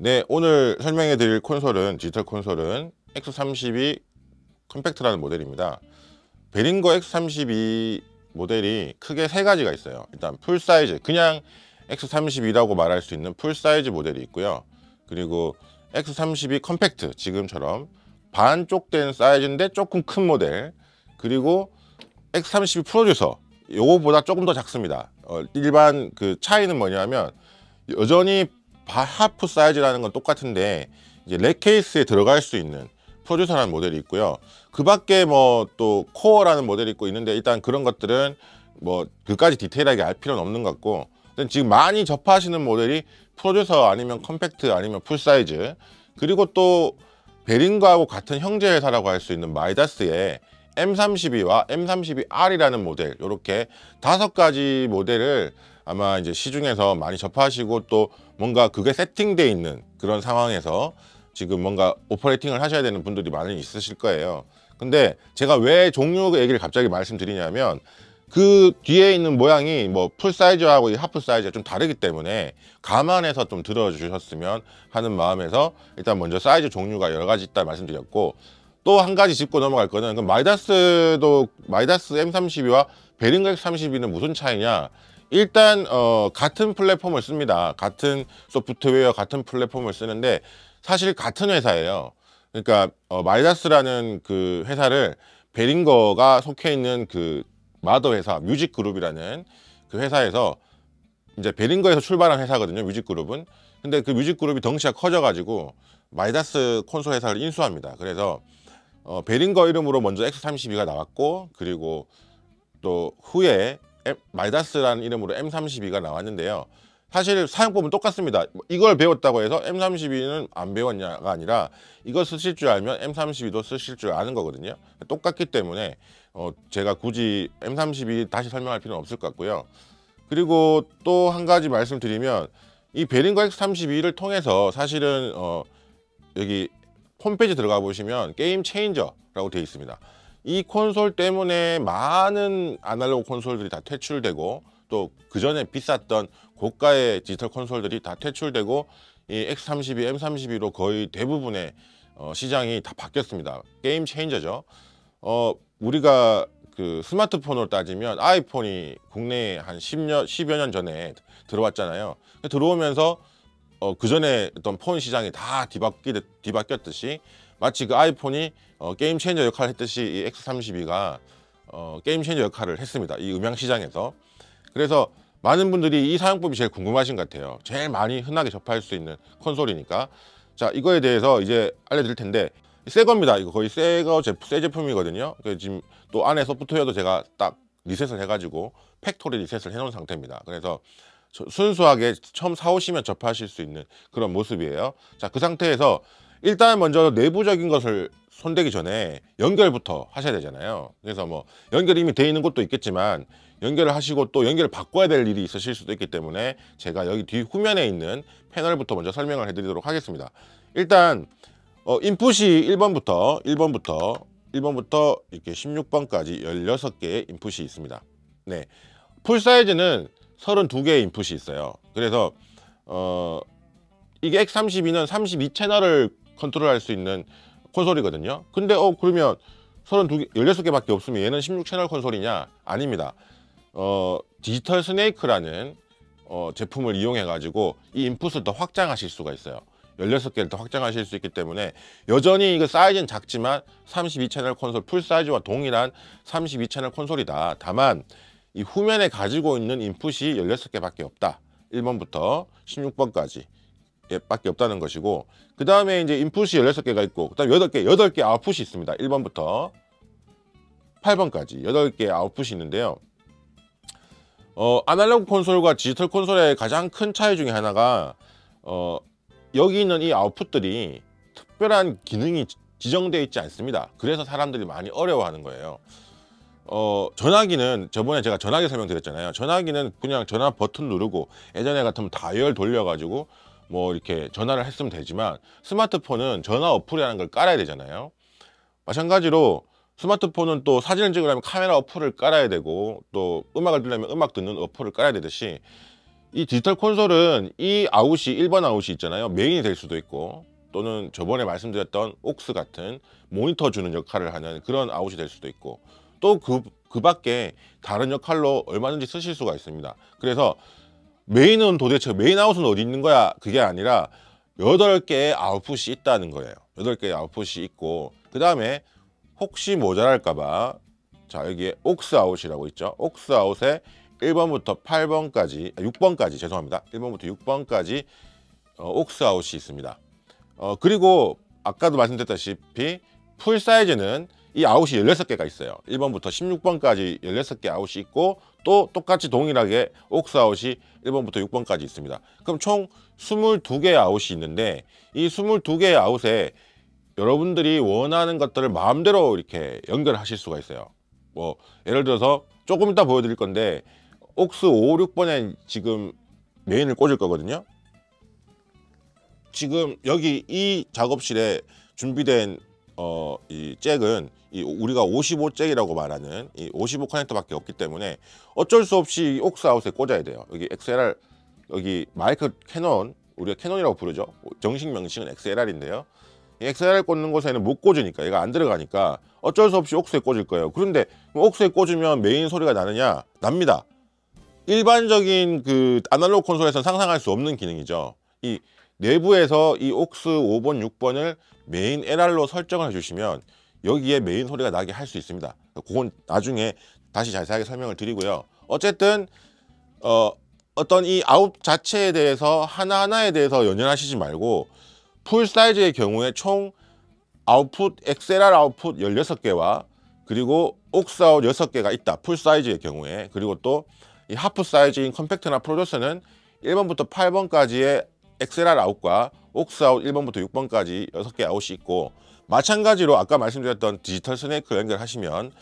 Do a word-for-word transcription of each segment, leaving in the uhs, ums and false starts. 네, 오늘 설명해 드릴 콘솔은, 디지털 콘솔은 엑스 삼십이 컴팩트라는 모델입니다. 베링거 엑스 삼십이 모델이 크게 세 가지가 있어요. 일단 풀사이즈, 그냥 엑스 삼십이라고 말할 수 있는 풀사이즈 모델이 있고요. 그리고 엑스 삼십이 컴팩트, 지금처럼 반쪽 된 사이즈인데 조금 큰 모델. 그리고 엑스 삼십이 프로듀서, 요거보다 조금 더 작습니다. 어, 일반 그 차이는 뭐냐면 여전히 하프 사이즈라는 건 똑같은데 이제 렉 케이스에 들어갈 수 있는 프로듀서라는 모델이 있고요. 그 밖에 뭐 또 코어라는 모델이 있고 있는데 일단 그런 것들은 뭐 그까지 디테일하게 알 필요는 없는 것 같고, 지금 많이 접하시는 모델이 프로듀서 아니면 컴팩트 아니면 풀사이즈, 그리고 또 베링거하고 같은 형제 회사라고 할 수 있는 마이다스의 엠 삼십이와 엠 삼십이 알이라는 모델, 이렇게 다섯 가지 모델을 아마 이제 시중에서 많이 접하시고 또 뭔가 그게 세팅되어 있는 그런 상황에서 지금 뭔가 오퍼레이팅을 하셔야 되는 분들이 많이 있으실 거예요. 근데 제가 왜 종류 얘기를 갑자기 말씀드리냐면 그 뒤에 있는 모양이 뭐 풀사이즈하고 이 하프사이즈가 좀 다르기 때문에 감안해서 좀 들어주셨으면 하는 마음에서 일단 먼저 사이즈 종류가 여러 가지 있다 말씀드렸고, 또 한 가지 짚고 넘어갈 거는 그 마이다스도, 마이다스 엠 삼십이와 베링거 엑스 삼십이는 무슨 차이냐. 일단 어, 같은 플랫폼을 씁니다. 같은 소프트웨어, 같은 플랫폼을 쓰는데 사실 같은 회사예요. 그러니까 어, 마이다스라는 그 회사를 베링거가 속해 있는 그 마더 회사, 뮤직그룹이라는 그 회사에서, 이제 베링거에서 출발한 회사거든요, 뮤직그룹은. 근데 그 뮤직그룹이 덩치가 커져가지고 마이다스 콘솔 회사를 인수합니다. 그래서 어, 베링거 이름으로 먼저 엑스 삼십이가 나왔고, 그리고 또 후에 M, 마이다스라는 이름으로 엠 삼십이가 나왔는데요. 사실 사용법은 똑같습니다. 이걸 배웠다고 해서 엠 삼십이는 안 배웠냐가 아니라 이걸 쓰실 줄 알면 엠 삼십이도 쓰실 줄 아는 거거든요. 똑같기 때문에 어, 제가 굳이 엠 삼십이 다시 설명할 필요는 없을 것 같고요. 그리고 또 한 가지 말씀드리면 이 베링거 엑스 삼십이를 통해서 사실은 어, 여기 홈페이지 들어가 보시면 게임 체인저라고 되어 있습니다. 이 콘솔 때문에 많은 아날로그 콘솔들이 다 퇴출되고, 또 그 전에 비쌌던 고가의 디지털 콘솔들이 다 퇴출되고, 이 엑스 삼십이, 엠 삼십이로 거의 대부분의 어, 시장이 다 바뀌었습니다. 게임 체인저죠. 어, 우리가 그 스마트폰으로 따지면 아이폰이 국내에 한 십 년, 십여 년 전에 들어왔잖아요. 들어오면서 어, 그 전에 어떤 폰 시장이 다 뒤바뀌, 뒤바뀌었듯이 마치 그 아이폰이 어, 게임 체인저 역할을 했듯이 이 엑스 삼십이가 어, 게임 체인저 역할을 했습니다. 이 음향 시장에서. 그래서 많은 분들이 이 사용법이 제일 궁금하신 것 같아요. 제일 많이 흔하게 접할 수 있는 콘솔이니까. 자, 이거에 대해서 이제 알려드릴 텐데, 새 겁니다. 이거 거의 새거 제품, 새 제품이거든요. 그래서 지금 또 안에 소프트웨어도 제가 딱 리셋을 해가지고 팩토리 리셋을 해놓은 상태입니다. 그래서 순수하게 처음 사오시면 접하실 수 있는 그런 모습이에요. 자, 그 상태에서 일단 먼저 내부적인 것을 손대기 전에 연결부터 하셔야 되잖아요. 그래서 뭐 연결이 이미 돼 있는 것도 있겠지만 연결을 하시고 또 연결을 바꿔야 될 일이 있으실 수도 있기 때문에 제가 여기 뒤 후면에 있는 패널부터 먼저 설명을 해드리도록 하겠습니다. 일단 어, 인풋이 일 번부터 일 번부터 일 번부터 이렇게 십육 번까지 열여섯 개의 인풋이 있습니다. 네, 풀사이즈는 서른두 개의 인풋이 있어요. 그래서 어, 이게 엑스 삼십이는 삼십이 채널을 컨트롤할 수 있는 콘솔이거든요. 근데 어 그러면 서른두 개, 열여섯 개밖에 없으면 얘는 십육 채널 콘솔이냐? 아닙니다. 어, 디지털 스네이크라는 어, 제품을 이용해 가지고 이 인풋을 더 확장하실 수가 있어요. 열여섯 개를 더 확장하실 수 있기 때문에 여전히 이거 사이즈는 작지만 삼십이 채널 콘솔, 풀사이즈와 동일한 삼십이 채널 콘솔이다. 다만 이 후면에 가지고 있는 인풋이 열여섯 개밖에 없다. 일 번부터 십육 번까지 밖에 없다는 것이고, 그 다음에 이제 인풋이 열여섯 개가 있고, 그 다음에 여덟 개, 여덟 개 아웃풋이 있습니다. 일 번부터 팔 번까지 여덟 개 아웃풋이 있는데요. 어, 아날로그 콘솔과 디지털 콘솔의 가장 큰 차이 중에 하나가 어, 여기 있는 이 아웃풋들이 특별한 기능이 지정되어 있지 않습니다. 그래서 사람들이 많이 어려워하는 거예요. 어, 전화기는 저번에 제가 전화기 설명드렸잖아요. 전화기는 그냥 전화 버튼 누르고 예전에 같으면 다이얼 돌려가지고 뭐 이렇게 전화를 했으면 되지만, 스마트폰은 전화 어플이라는 걸 깔아야 되잖아요. 마찬가지로 스마트폰은 또 사진을 찍으려면 카메라 어플을 깔아야 되고, 또 음악을 들으려면 음악 듣는 어플을 깔아야 되듯이 이 디지털 콘솔은 이 아웃이 일반 아웃이 있잖아요. 메인이 될 수도 있고 또는 저번에 말씀드렸던 옥스 같은 모니터 주는 역할을 하는 그런 아웃이 될 수도 있고 또 그 그 밖에 다른 역할로 얼마든지 쓰실 수가 있습니다. 그래서 메인은 도대체 메인 아웃은 어디 있는 거야? 그게 아니라 여덟 개의 아웃풋이 있다는 거예요. 여덟 개의 아웃풋이 있고 그 다음에 혹시 모자랄까봐 자 여기에 옥스 아웃이라고 있죠. 옥스 아웃에 일 번부터 팔 번까지 육 번까지 죄송합니다. 일 번부터 육 번까지 어, 옥스 아웃이 있습니다. 어, 그리고 아까도 말씀드렸다시피 풀 사이즈는 이 아웃이 열여섯 개가 있어요. 일 번부터 십육 번까지 열여섯 개 아웃이 있고 또 똑같이 동일하게 옥스 아웃이 일 번부터 육 번까지 있습니다. 그럼 총 이십이 개의 아웃이 있는데 이 이십이 개의 아웃에 여러분들이 원하는 것들을 마음대로 이렇게 연결하실 수가 있어요. 뭐 예를 들어서 조금 이따 보여드릴 건데 옥스 오백오십육 번에 지금 메인을 꽂을 거거든요. 지금 여기 이 작업실에 준비된 어, 이 잭은 이 우리가 오십오 잭이라고 말하는 이 오십오 커넥터밖에 없기 때문에 어쩔 수 없이 옥스 아웃에 꽂아야 돼요. 여기 엑스엘알 여기 마이크 캐논 우리가 캐논이라고 부르죠. 정식 명칭은 엑스엘알인데요. 이 엑스엘알 꽂는 곳에는 못 꽂으니까 얘가 안 들어가니까 어쩔 수 없이 옥스에 꽂을 거예요. 그런데 옥스에 꽂으면 메인 소리가 나느냐? 납니다. 일반적인 그 아날로그 콘솔에서는 상상할 수 없는 기능이죠. 이 내부에서 이 옥스 오 번, 육 번을 메인 엘알로 설정을 해주시면 여기에 메인 소리가 나게 할 수 있습니다. 그건 나중에 다시 자세하게 설명을 드리고요. 어쨌든 어, 어떤 이 아웃 자체에 대해서 하나하나에 대해서 연연하시지 말고 풀 사이즈의 경우에 총 아웃풋, 엑스엘알 아웃풋 열여섯 개와 그리고 옥스 아웃 여섯 개가 있다. 풀 사이즈의 경우에 그리고 또 이 하프 사이즈인 컴팩트나 프로듀서는 일 번부터 팔 번까지의 엑스엘알 아웃과 옥스 아웃 일 번부터 육 번까지 여섯 개 아웃이 있고 마찬가지로 아까 말씀드렸던 디지털 스네이크 연결하시면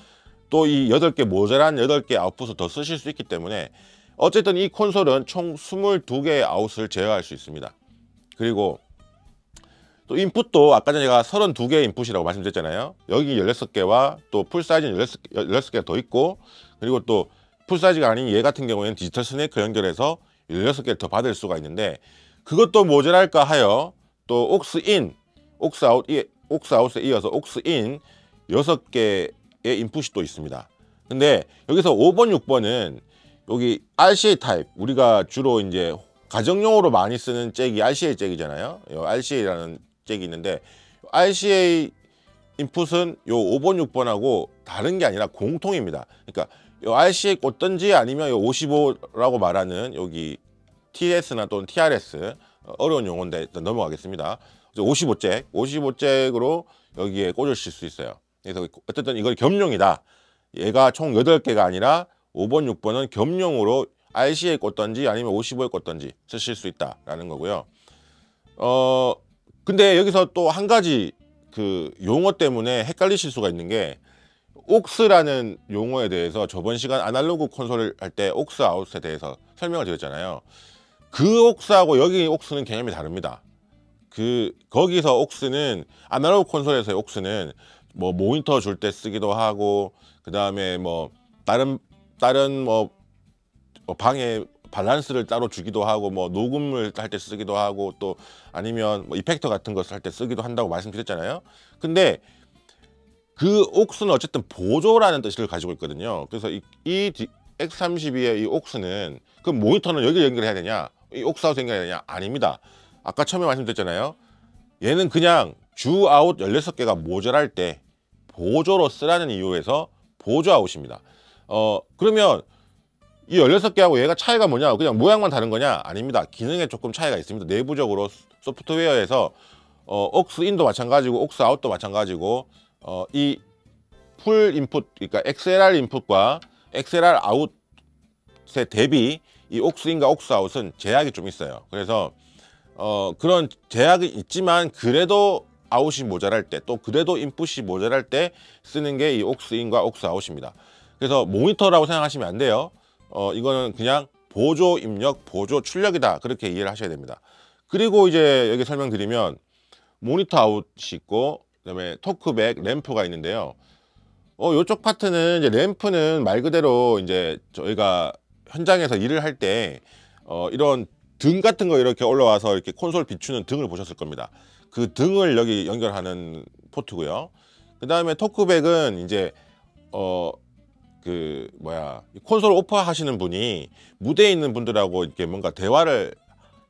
또 이 여덟 개 모자란 여덟 개 아웃풋을 더 쓰실 수 있기 때문에 어쨌든 이 콘솔은 총 이십이 개의 아웃을 제어할 수 있습니다. 그리고 또 인풋도 아까 전에 제가 삼십이 개의 인풋이라고 말씀드렸잖아요. 여기 열여섯 개와 또 풀사이즈는 열여섯 개가 더 있고 그리고 또 풀사이즈가 아닌 얘 같은 경우에는 디지털 스네이크 연결해서 열여섯 개를 더 받을 수가 있는데 그것도 모자랄까 하여 또 옥스인, 옥스아웃, 옥스아웃에 이어서 옥스인 여섯 개의 인풋이 또 있습니다. 근데 여기서 오 번, 육 번은 여기 알씨에이 타입, 우리가 주로 이제 가정용으로 많이 쓰는 잭이 알씨에이 잭이잖아요. 알씨에이라는 잭이 있는데 알씨에이 인풋은 요 오 번, 육 번하고 다른 게 아니라 공통입니다. 그러니까 요 알씨에이 꽂든지 아니면 요 오십오라고 말하는 여기 티에스나 또는 티알에스 어려운 용어인데 일단 넘어가겠습니다. 오십오 잭, 오십오 잭으로 여기에 꽂으실 수 있어요. 그래서 어쨌든 이걸 겸용이다. 얘가 총 여덟 개가 아니라 오 번, 육 번은 겸용으로 알씨에이 꽂던지 아니면 오십오에 꽂던지 쓰실 수 있다라는 거고요. 어 근데 여기서 또 한 가지 그 용어 때문에 헷갈리실 수가 있는 게 옥스라는 용어에 대해서 저번 시간 아날로그 콘솔을 할 때 옥스 아웃에 대해서 설명을 드렸잖아요. 그 옥스하고 여기 옥스는 개념이 다릅니다. 그 거기서 옥스는 아날로그 콘솔에서의 옥스는 뭐 모니터 줄 때 쓰기도 하고 그 다음에 뭐 다른 다른 뭐 방에 밸런스를 따로 주기도 하고 뭐 녹음을 할 때 쓰기도 하고 또 아니면 뭐 이펙터 같은 것을 할 때 쓰기도 한다고 말씀드렸잖아요. 근데 그 옥스는 어쨌든 보조라는 뜻을 가지고 있거든요. 그래서 이, 이 엑스 삼십이의 이 옥스는 그럼 모니터는 여기를 연결해야 되냐? 이 옥스아웃 연결해야 되냐? 아닙니다. 아까 처음에 말씀드렸잖아요. 얘는 그냥 주 아웃 열여섯 개가 모자랄 때 보조로 쓰라는 이유에서 보조 아웃입니다. 어 그러면 이 열여섯 개하고 얘가 차이가 뭐냐? 그냥 모양만 다른 거냐? 아닙니다. 기능에 조금 차이가 있습니다. 내부적으로 소프트웨어에서 어, 옥스인도 마찬가지고 옥스아웃도 마찬가지고 어, 이 풀 인풋, 그러니까 엑스엘알 인풋과 엑스엘알 아웃의 대비 이 옥스인과 옥스아웃은 제약이 좀 있어요. 그래서 어, 그런 제약이 있지만 그래도 아웃이 모자랄 때 또 그래도 인풋이 모자랄 때 쓰는 게 이 옥스인과 옥스아웃입니다. 그래서 모니터라고 생각하시면 안 돼요. 어, 이거는 그냥 보조 입력, 보조 출력이다. 그렇게 이해를 하셔야 됩니다. 그리고 이제 여기 설명드리면 모니터 아웃이 있고 그 다음에 토크백, 램프가 있는데요. 어, 요쪽 파트는 이제 램프는 말 그대로 이제 저희가 현장에서 일을 할 때 어, 이런 등 같은 거 이렇게 올라와서 이렇게 콘솔 비추는 등을 보셨을 겁니다. 그 등을 여기 연결하는 포트고요. 그 다음에 토크백은 이제 어 그 뭐야 콘솔 오퍼 하시는 분이 무대에 있는 분들하고 이렇게 뭔가 대화를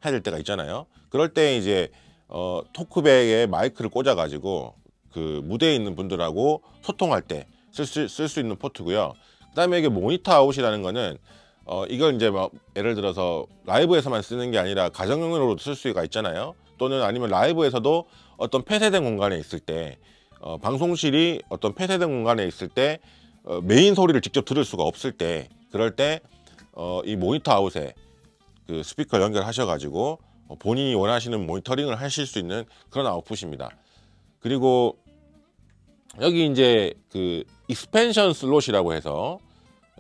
해야 될 때가 있잖아요. 그럴 때 이제 어 토크백에 마이크를 꽂아 가지고 그 무대에 있는 분들하고 소통할 때 쓸 수 쓸 수 있는 포트고요. 그 다음에 이게 모니터 아웃이라는 거는 어, 이걸 이제 막 예를 들어서 라이브에서만 쓰는 게 아니라 가정용으로도 쓸 수가 있잖아요. 또는 아니면 라이브에서도 어떤 폐쇄된 공간에 있을 때 어, 방송실이 어떤 폐쇄된 공간에 있을 때 어, 메인 소리를 직접 들을 수가 없을 때 그럴 때 어, 이 모니터 아웃에 그 스피커 연결하셔가지고 본인이 원하시는 모니터링을 하실 수 있는 그런 아웃풋입니다. 그리고 여기 이제 그 익스펜션 슬롯이라고 해서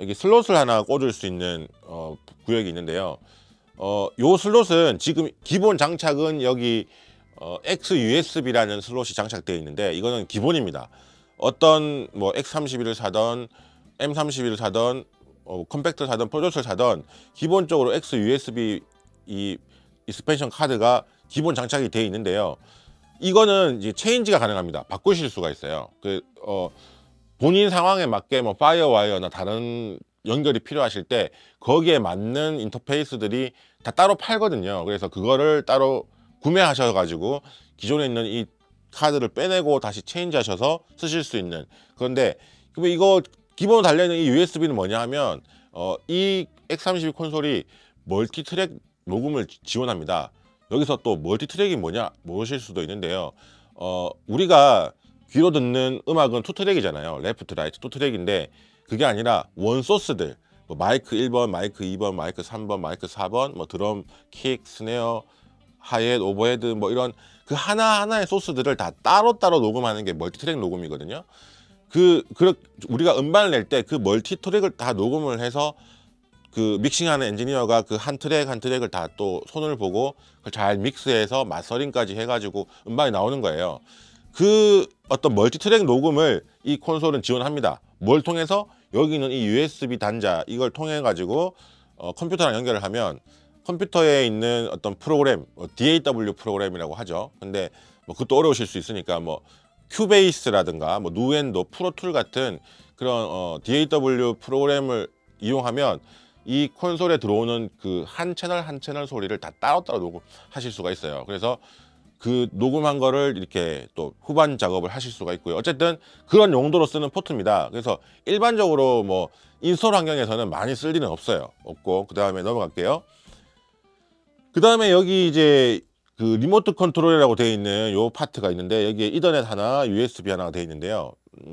여기 슬롯을 하나 꽂을 수 있는 어, 구역이 있는데요. 어, 요 슬롯은 지금 기본 장착은 여기 어, 엑스유에스비라는 슬롯이 장착되어 있는데 이거는 기본입니다. 어떤 뭐 엑스 삼십일을 사던 엠 삼십일을 사던 어, 컴팩트를 사던 프로듀스를 사던 기본적으로 엑스유에스비 이 익스펜션 카드가 기본 장착이 되어 있는데요. 이거는 이제 체인지가 가능합니다. 바꾸실 수가 있어요. 그, 어, 본인 상황에 맞게 뭐 파이어와이어나 다른 연결이 필요하실 때 거기에 맞는 인터페이스들이 다 따로 팔거든요. 그래서 그거를 따로 구매하셔가지고 기존에 있는 이 카드를 빼내고 다시 체인지하셔서 쓰실 수 있는. 그런데 그럼 이거 기본으로 달려있는 이 유에스비는 뭐냐 하면 어, 이 엑스 삼십이 콘솔이 멀티트랙 녹음을 지원합니다. 여기서 또 멀티트랙이 뭐냐 모르실 수도 있는데요. 어, 우리가 귀로 듣는 음악은 투트랙이잖아요. 레프트, 라이트, 투트랙인데 그게 아니라 원소스들 뭐 마이크 일 번, 마이크 이 번, 마이크 삼 번, 마이크 사 번 뭐 드럼, 킥, 스네어, 하이햇, 오버헤드 뭐 이런 그 하나하나의 소스들을 다 따로따로 녹음하는 게 멀티트랙 녹음이거든요. 그, 그 우리가 음반을 낼 때 그 멀티트랙을 다 녹음을 해서 그 믹싱하는 엔지니어가 그 한 트랙 한 트랙을 다 또 손을 보고 그걸 잘 믹스해서 마스터링까지 해가지고 음반이 나오는 거예요. 그 어떤 멀티트랙 녹음을 이 콘솔은 지원합니다. 뭘 통해서 여기는 이 유에스비 단자 이걸 통해 가지고 어, 컴퓨터랑 연결을 하면 컴퓨터에 있는 어떤 프로그램 어, 디 에이 더블유 프로그램이라고 하죠. 근데 뭐 그것도 어려우실 수 있으니까 뭐 큐베이스라든가 뭐 누엔도 프로툴 같은 그런 어, 디 에이 더블유 프로그램을 이용하면 이 콘솔에 들어오는 그 한 채널 한 채널 소리를 다 따로따로 녹음하실 수가 있어요. 그래서 그 녹음한 거를 이렇게 또 후반 작업을 하실 수가 있고요. 어쨌든 그런 용도로 쓰는 포트입니다. 그래서 일반적으로 뭐 인솔 환경에서는 많이 쓸 일은 없어요. 없고 그 다음에 넘어갈게요. 그 다음에 여기 이제 그 리모트 컨트롤이라고 되어 있는 요 파트가 있는데 여기에 이더넷 하나 유에스비 하나가 되어 있는데요.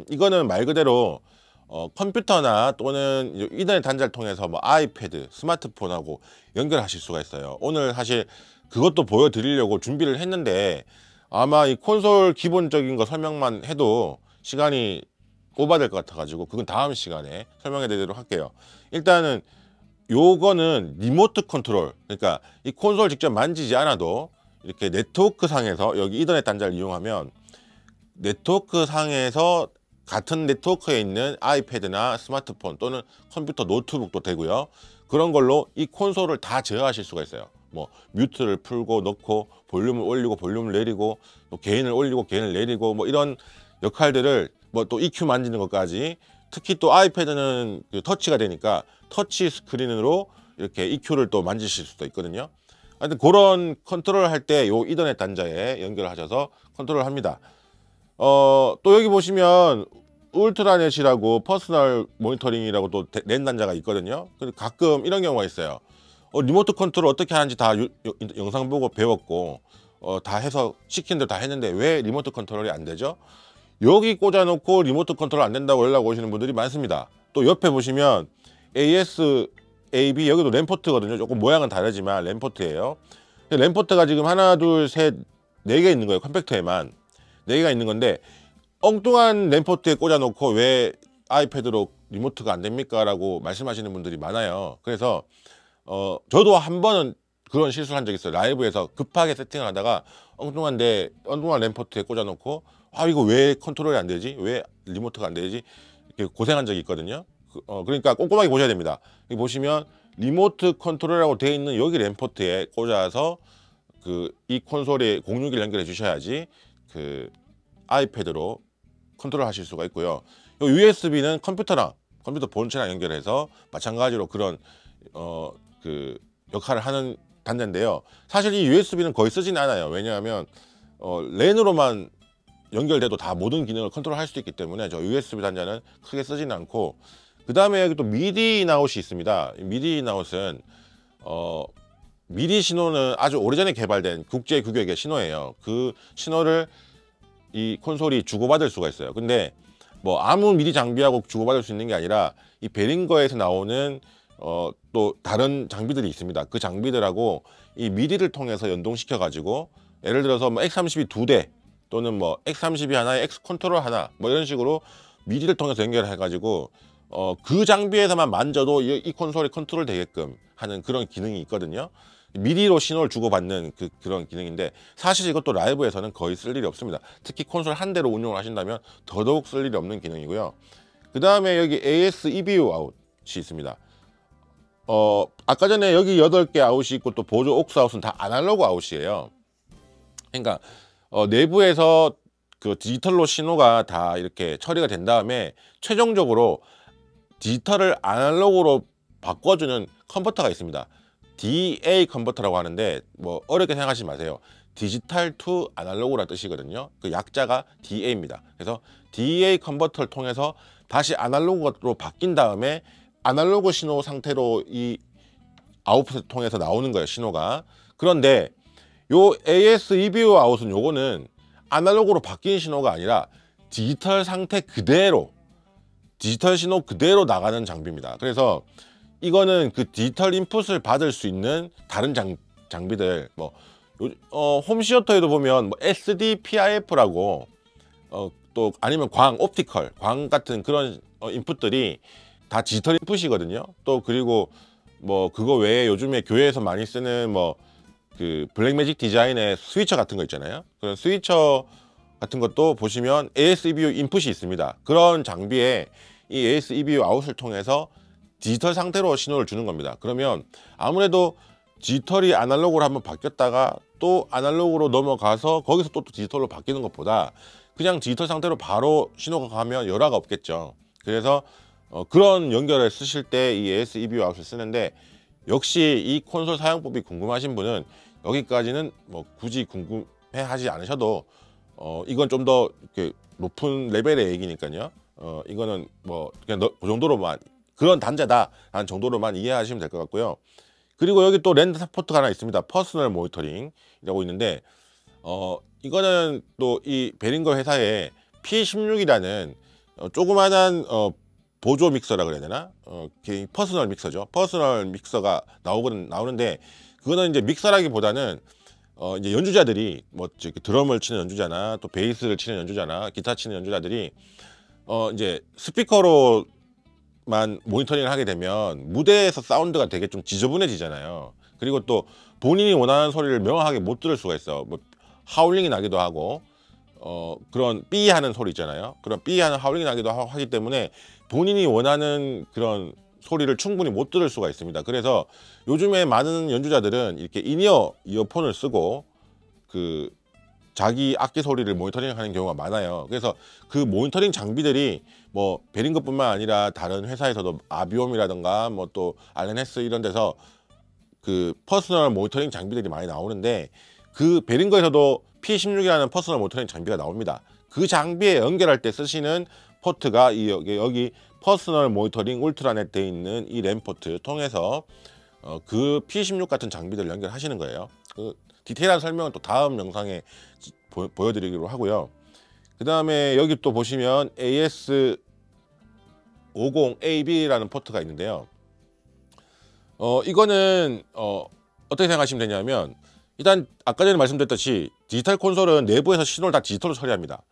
이거는 말 그대로 어, 컴퓨터나 또는 이더넷 단자를 통해서 뭐 아이패드, 스마트폰하고 연결하실 수가 있어요. 오늘 사실 그것도 보여드리려고 준비를 했는데 아마 이 콘솔 기본적인 거 설명만 해도 시간이 오버될 것 같아가지고 그건 다음 시간에 설명해 드리도록 할게요. 일단은 요거는 리모트 컨트롤 그러니까 이 콘솔 직접 만지지 않아도 이렇게 네트워크 상에서 여기 이더넷 단자를 이용하면 네트워크 상에서 같은 네트워크에 있는 아이패드나 스마트폰 또는 컴퓨터 노트북도 되고요. 그런 걸로 이 콘솔을 다 제어하실 수가 있어요. 뭐 뮤트를 풀고 넣고 볼륨을 올리고 볼륨을 내리고 또 게인을 올리고 게인을 내리고 뭐 이런 역할들을 뭐 또 이큐 만지는 것까지 특히 또 아이패드는 그 터치가 되니까 터치 스크린으로 이렇게 이큐를 또 만지실 수도 있거든요. 하여튼 그런 컨트롤 할 때 요 이더넷 단자에 연결하셔서 컨트롤 합니다. 어, 또 여기 보시면 울트라넷이라고 퍼스널 모니터링이라고 또 낸 단자가 있거든요. 근데 가끔 이런 경우가 있어요. 어, 리모트 컨트롤 어떻게 하는지 다 유, 유, 영상 보고 배웠고 어, 다 해서 시킨 대로 다 했는데 왜 리모트 컨트롤이 안 되죠? 여기 꽂아놓고 리모트 컨트롤 안 된다고 연락 오시는 분들이 많습니다. 또 옆에 보시면 에이에스, 이비유 여기도 램포트거든요. 조금 모양은 다르지만 램포트예요. 램포트가 지금 하나, 둘, 셋, 네 개 있는 거예요. 컴팩터에만 네 개가 있는 건데 엉뚱한 램포트에 꽂아놓고 왜 아이패드로 리모트가 안 됩니까? 라고 말씀하시는 분들이 많아요. 그래서 어, 저도 한 번은 그런 실수를 한 적이 있어요. 라이브에서 급하게 세팅을 하다가 엉뚱한데 엉뚱한 램포트에 꽂아놓고 아 이거 왜 컨트롤이 안 되지? 왜 리모트가 안 되지? 이렇게 고생한 적이 있거든요. 그, 어, 그러니까 꼼꼼하게 보셔야 됩니다. 여기 보시면 리모트 컨트롤이라고 되어 있는 여기 램포트에 꽂아서 그 이 콘솔에 공유기를 연결해 주셔야지 그 아이패드로 컨트롤 하실 수가 있고요. 요 유에스비는 컴퓨터나 컴퓨터 본체랑 연결해서 마찬가지로 그런 어 그 역할을 하는 단자인데요. 사실 이 유에스비는 거의 쓰진 않아요. 왜냐하면 어 랜으로만 연결돼도 다 모든 기능을 컨트롤할 수 있기 때문에 저 유에스비 단자는 크게 쓰진 않고, 그 다음에 여기 또 미디 나웃이 있습니다. 미디 나웃은 어, 미디 신호는 아주 오래전에 개발된 국제 규격의 신호예요. 그 신호를 이 콘솔이 주고받을 수가 있어요. 근데 뭐 아무 미디 장비하고 주고받을 수 있는 게 아니라 이 베링거에서 나오는 어, 또 다른 장비들이 있습니다. 그 장비들하고 이 미디를 통해서 연동시켜 가지고 예를 들어서 뭐 엑스 삼십이 두 대 또는 뭐 엑스 삼십이 하나에 X 컨트롤 하나 뭐 이런 식으로 미디를 통해서 연결해 가지고 어, 그 장비에서만 만져도 이, 이 콘솔이 컨트롤 되게끔 하는 그런 기능이 있거든요. 미디로 신호를 주고받는 그, 그런 기능인데 사실 이것도 라이브에서는 거의 쓸 일이 없습니다. 특히 콘솔 한 대로 운영을 하신다면 더더욱 쓸 일이 없는 기능이고요. 그 다음에 여기 에이에스 이비유 아웃이 있습니다. 어, 아까 전에 여기 여덟 개 아웃이 있고 또 보조 옥스 아웃은 다 아날로그 아웃이에요. 그러니까 어, 내부에서 그 디지털로 신호가 다 이렇게 처리가 된 다음에 최종적으로 디지털을 아날로그로 바꿔주는 컨버터가 있습니다. 디에이 컨버터라고 하는데 뭐 어렵게 생각하지 마세요. 디지털 투 아날로그라는 뜻이거든요. 그 약자가 디에이입니다. 그래서 디에이 컨버터를 통해서 다시 아날로그로 바뀐 다음에 아날로그 신호 상태로 이 아웃풋을 통해서 나오는 거예요, 신호가. 그런데 요 에이에스 이비유 아웃은 요거는 아날로그로 바뀐 신호가 아니라 디지털 상태 그대로 디지털 신호 그대로 나가는 장비입니다. 그래서 이거는 그 디지털 인풋을 받을 수 있는 다른 장, 장비들 뭐 요, 어, 홈시어터에도 보면 뭐 에스디 피아이에프라고 어, 또 아니면 광, 옵티컬, 광 같은 그런 어, 인풋들이 다 디지털 인풋이거든요. 또 그리고 뭐 그거 외에 요즘에 교회에서 많이 쓰는 뭐 그 블랙매직 디자인의 스위처 같은 거 있잖아요. 그런 스위처 같은 것도 보시면 에이에스 이비유 인풋이 있습니다. 그런 장비에 이 에이에스 이비유 아웃을 통해서 디지털 상태로 신호를 주는 겁니다. 그러면 아무래도 디지털이 아날로그로 한번 바뀌었다가 또 아날로그로 넘어가서 거기서 또 디지털로 바뀌는 것보다 그냥 디지털 상태로 바로 신호가 가면 열화가 없겠죠. 그래서 어 그런 연결을 쓰실 때 이 에이에스 이비유 아웃을 쓰는데, 역시 이 콘솔 사용법이 궁금하신 분은 여기까지는 뭐 굳이 궁금해하지 않으셔도 어 이건 좀 더 이렇게 높은 레벨의 얘기니까요. 어 이거는 뭐 그냥 너, 그 정도로만 그런 단자다 라는 정도로만 이해하시면 될 것 같고요. 그리고 여기 또 랜드 서포트가 하나 있습니다. 퍼스널 모니터링이라고 있는데 어 이거는 또 이 베링거 회사의 피 십육이라는 어, 조그만한 어, 보조 믹서라 그래야 되나? 어, 퍼스널 믹서죠. 퍼스널 믹서가 나오거든, 나오는데 그거는 이제 믹서라기보다는 어, 이제 연주자들이 뭐 드럼을 치는 연주자나 또 베이스를 치는 연주자나 기타 치는 연주자들이 어, 이제 스피커로 만 모니터링을 하게 되면 무대에서 사운드가 되게 좀 지저분해지잖아요. 그리고 또 본인이 원하는 소리를 명확하게 못 들을 수가 있어. 뭐 하울링이 나기도 하고 어 그런 삐 하는 소리 있잖아요. 그런 삐 하는 하울링이 나기도 하기 때문에 본인이 원하는 그런 소리를 충분히 못 들을 수가 있습니다. 그래서 요즘에 많은 연주자들은 이렇게 인이어 이어폰을 쓰고 그 자기 악기 소리를 모니터링하는 경우가 많아요. 그래서 그 모니터링 장비들이 뭐 베링거뿐만 아니라 다른 회사에서도 아비옴이라든가 뭐 또 알렌 헤스 이런 데서 그 퍼스널 모니터링 장비들이 많이 나오는데 그 베링거에서도 피 십육이라는 퍼스널 모니터링 장비가 나옵니다. 그 장비에 연결할 때 쓰시는 포트가 이 여기, 여기 퍼스널 모니터링 울트라넷 돼 있는 이 램 포트 통해서 어 그 피 십육 같은 장비들을 연결하시는 거예요. 그 디테일한 설명은 또 다음 영상에 보, 보여드리기로 하고요. 그 다음에 여기 또 보시면 에이에스 오십 에이비라는 포트가 있는데요. 어 이거는 어, 어떻게 생각하시면 되냐면, 일단 아까 전에 말씀드렸듯이 디지털 콘솔은 내부에서 신호를 다 디지털로 처리합니다.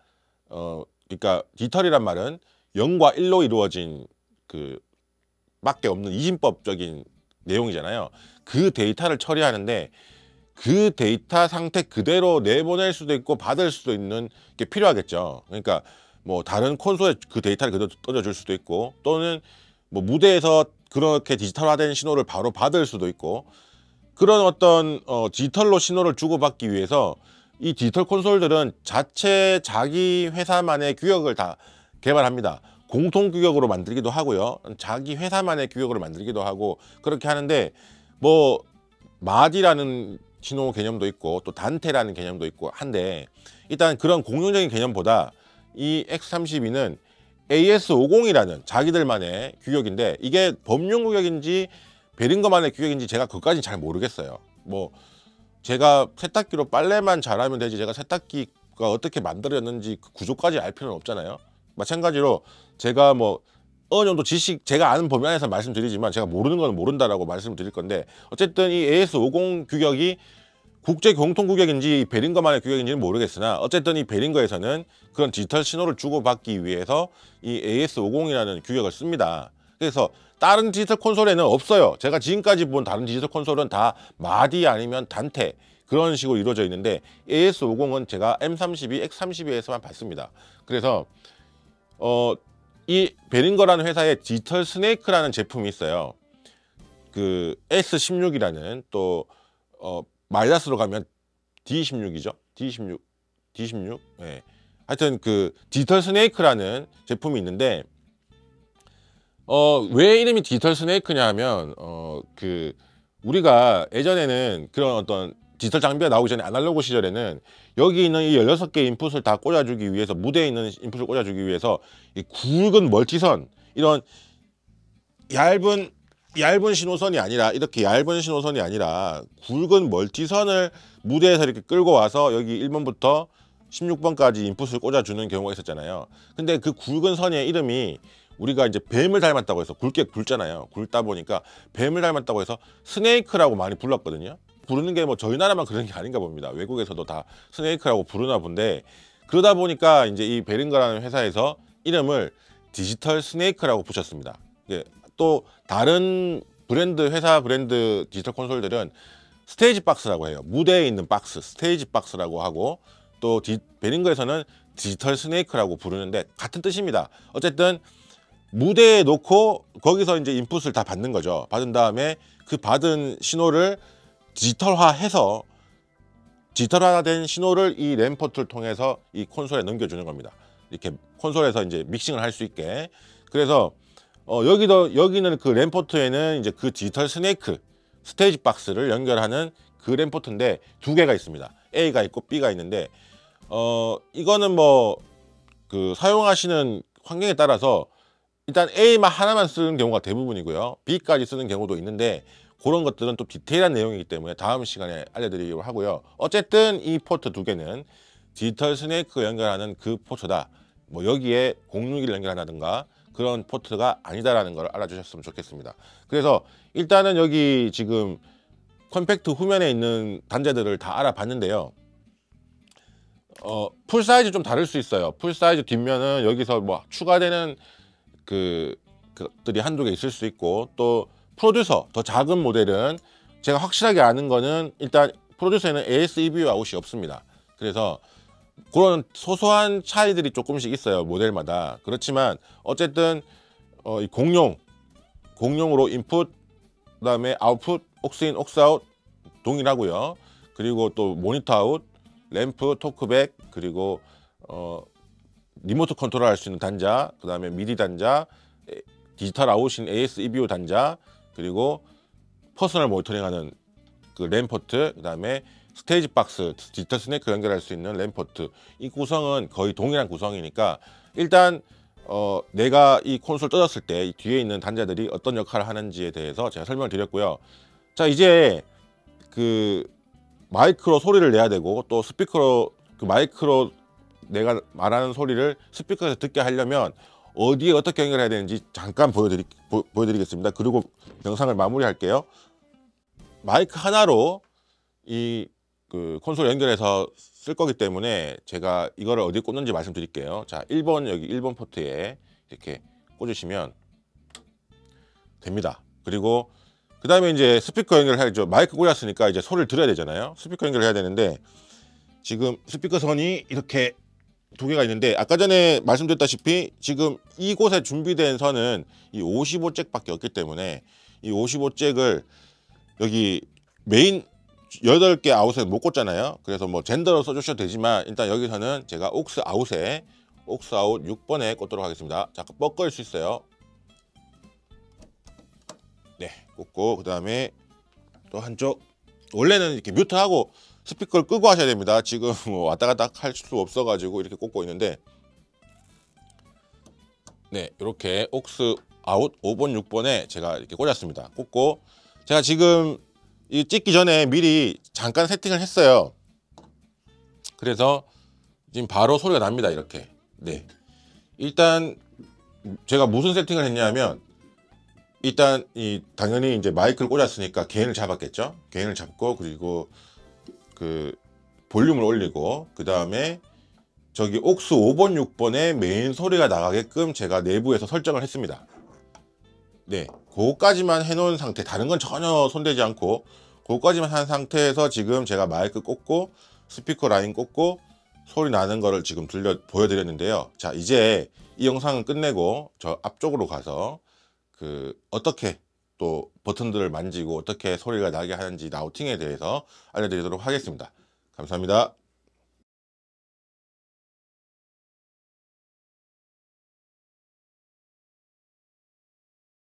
어 그러니까 디지털이란 말은 영과 일로 이루어진 그 밖에 없는 이진법적인 내용이잖아요. 그 데이터를 처리하는데 그 데이터 상태 그대로 내보낼 수도 있고 받을 수도 있는 게 필요하겠죠. 그러니까 뭐 다른 콘솔에 그 데이터를 그대로 떠져줄 수도 있고 또는 뭐 무대에서 그렇게 디지털화된 신호를 바로 받을 수도 있고, 그런 어떤 어, 디지털로 신호를 주고받기 위해서 이 디지털 콘솔들은 자체 자기 회사만의 규격을 다 개발합니다. 공통 규격으로 만들기도 하고요, 자기 회사만의 규격으로 만들기도 하고 그렇게 하는데, 뭐 마디라는 신호 개념도 있고 또 단테라는 개념도 있고 한데, 일단 그런 공용적인 개념보다 이 엑스 삼십이는 에이에스 오십이라는 자기들만의 규격인데, 이게 범용 규격인지 베링거만의 규격인지 제가 그것까지는 잘 모르겠어요. 뭐 제가 세탁기로 빨래만 잘하면 되지, 제가 세탁기가 어떻게 만들어졌는지 그 구조까지 알 필요는 없잖아요. 마찬가지로 제가 뭐 어느 정도 지식, 제가 아는 범위 안에서 말씀드리지만 제가 모르는 건 모른다라고 말씀을 드릴 건데, 어쨌든 이 에이에스 오십 규격이 국제 공통 규격인지 베링거만의 규격인지는 모르겠으나, 어쨌든 이 베링거에서는 그런 디지털 신호를 주고받기 위해서 이 에이에스 오십이라는 규격을 씁니다. 그래서 다른 디지털 콘솔에는 없어요. 제가 지금까지 본 다른 디지털 콘솔은 다 마디 아니면 단테 그런 식으로 이루어져 있는데, 에이에스 오십은 제가 엠 삼십이, 엑스 삼십이에서만 봤습니다. 그래서 어, 이 베링거라는 회사의 디지털 스네이크라는 제품이 있어요. 그 에스 십육이라는, 또 어, 마이다스로 가면 디 십육이죠. 디 십육, 디 십육. 네. 하여튼 그 디지털 스네이크라는 제품이 있는데, 어, 왜 이름이 디지털 스네이크냐 하면, 어, 그 우리가 예전에는 그런 어떤 디지털 장비가 나오기 전에 아날로그 시절에는 여기 있는 이 열여섯 개의 인풋을 다 꽂아주기 위해서, 무대에 있는 인풋을 꽂아주기 위해서 이 굵은 멀티선, 이런 얇은 얇은 신호선이 아니라, 이렇게 얇은 신호선이 아니라 굵은 멀티선을 무대에서 이렇게 끌고 와서 여기 일 번부터 십육 번까지 인풋을 꽂아주는 경우가 있었잖아요. 근데 그 굵은 선의 이름이, 우리가 이제 뱀을 닮았다고 해서, 굵게 굵잖아요. 굵다 보니까 뱀을 닮았다고 해서 스네이크라고 많이 불렀거든요. 부르는 게 뭐 저희 나라만 그런 게 아닌가 봅니다. 외국에서도 다 스네이크라고 부르나 본데, 그러다 보니까 이제 이 베링거라는 회사에서 이름을 디지털 스네이크라고 붙였습니다. 예, 또 다른 브랜드, 회사 브랜드 디지털 콘솔들은 스테이지 박스라고 해요. 무대에 있는 박스, 스테이지 박스라고 하고, 또 디, 베링거에서는 디지털 스네이크라고 부르는데 같은 뜻입니다. 어쨌든 무대에 놓고 거기서 이제 인풋을 다 받는 거죠. 받은 다음에 그 받은 신호를 디지털화해서, 디지털화된 신호를 이 램포트를 통해서 이 콘솔에 넘겨주는 겁니다. 이렇게 콘솔에서 이제 믹싱을 할 수 있게. 그래서 어 여기도 여기는 그 램포트에는 이제 그 디지털 스네이크 스테이지 박스를 연결하는 그 램포트인데 두 개가 있습니다. A가 있고 B가 있는데, 어 이거는 뭐 그 사용하시는 환경에 따라서 일단 A만 하나만 쓰는 경우가 대부분이고요, B까지 쓰는 경우도 있는데, 그런 것들은 또 디테일한 내용이기 때문에 다음 시간에 알려드리기로 하고요. 어쨌든 이 포트 두 개는 디지털 스네이크 연결하는 그 포트다, 뭐 여기에 공유기를 연결한다든가 그런 포트가 아니다라는 걸 알아주셨으면 좋겠습니다. 그래서 일단은 여기 지금 컴팩트 후면에 있는 단자들을 다 알아봤는데요. 어, 풀사이즈 좀 다를 수 있어요. 풀사이즈 뒷면은 여기서 뭐 추가되는 그, 그것들이 한두 개 있을 수 있고, 또 프로듀서, 더 작은 모델은 제가 확실하게 아는 거는, 일단 프로듀서에는 에이에스 이비유 아웃이 없습니다. 그래서 그런 소소한 차이들이 조금씩 있어요, 모델마다. 그렇지만 어쨌든 어, 이 공용, 공용으로 인풋, 그 다음에 아웃풋, 옥스인, 옥스아웃 동일하고요. 그리고 또 모니터 아웃, 램프, 토크백, 그리고 어, 리모트 컨트롤 할 수 있는 단자, 그 다음에 미디 단자, 디지털 아웃인 에이에스 이비유 단자, 그리고 퍼스널 모니터링하는 그 램포트, 그 다음에 스테이지 박스, 디지털 스네이크 연결할 수 있는 램포트, 이 구성은 거의 동일한 구성이니까, 일단 어, 내가 이 콘솔 뜯었을 때 이 뒤에 있는 단자들이 어떤 역할을 하는지에 대해서 제가 설명을 드렸고요. 자, 이제 그 마이크로 소리를 내야 되고, 또 스피커로 그 마이크로 내가 말하는 소리를 스피커에서 듣게 하려면 어디에 어떻게 연결해야 되는지 잠깐 보여드리, 보, 보여드리겠습니다. 그리고 영상을 마무리할게요. 마이크 하나로 이 그 콘솔 연결해서 쓸 거기 때문에 제가 이거를 어디에 꽂는지 말씀드릴게요. 자, 일 번, 여기 일 번 포트에 이렇게 꽂으시면 됩니다. 그리고 그 다음에 이제 스피커 연결을 해야죠. 마이크 꽂았으니까 이제 소리를 들어야 되잖아요. 스피커 연결을 해야 되는데, 지금 스피커 선이 이렇게 두 개가 있는데, 아까 전에 말씀드렸다시피 지금 이곳에 준비된 선은 이 오십오 잭 밖에 없기 때문에 이 오십오 잭을 여기 메인 여덟 개 아웃에 못 꽂잖아요. 그래서 뭐 젠더로 써주셔도 되지만 일단 여기서는 제가 옥스 아웃에 옥스 아웃 육 번에 꽂도록 하겠습니다. 잠깐 뻐꾸일 수 있어요. 네, 꽂고 그 다음에 또 한쪽, 원래는 이렇게 뮤트하고 스피커를 끄고 하셔야 됩니다. 지금 뭐 왔다 갔다 할 수 없어가지고 이렇게 꽂고 있는데, 네, 이렇게 옥스 아웃 오 번, 육 번에 제가 이렇게 꽂았습니다. 꽂고 제가 지금 이 찍기 전에 미리 잠깐 세팅을 했어요. 그래서 지금 바로 소리가 납니다. 이렇게. 네, 일단 제가 무슨 세팅을 했냐면, 일단 이 당연히 이제 마이크를 꽂았으니까 게인을 잡았겠죠. 게인을 잡고, 그리고 그 볼륨을 올리고, 그 다음에 저기 옥스 오 번, 육 번에 메인 소리가 나가게끔 제가 내부에서 설정을 했습니다. 네, 그거까지만 해놓은 상태, 다른 건 전혀 손대지 않고 그거까지만 한 상태에서 지금 제가 마이크 꽂고 스피커 라인 꽂고 소리 나는 거를 지금 들려 보여드렸는데요. 자, 이제 이 영상은 끝내고 저 앞쪽으로 가서 그 어떻게 또 버튼들을 만지고 어떻게 소리가 나게 하는지, 나우팅에 대해서 알려드리도록 하겠습니다. 감사합니다.